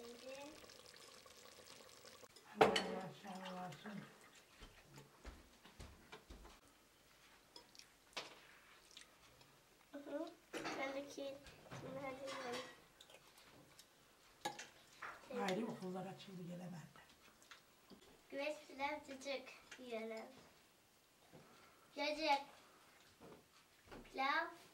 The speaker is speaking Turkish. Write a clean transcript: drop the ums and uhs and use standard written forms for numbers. Şimdi. Allah sağ olasın. Ayrı okullar açıldı gelemezler. Güveçtiler cıcık yiyelim. Cıcık. Pilav.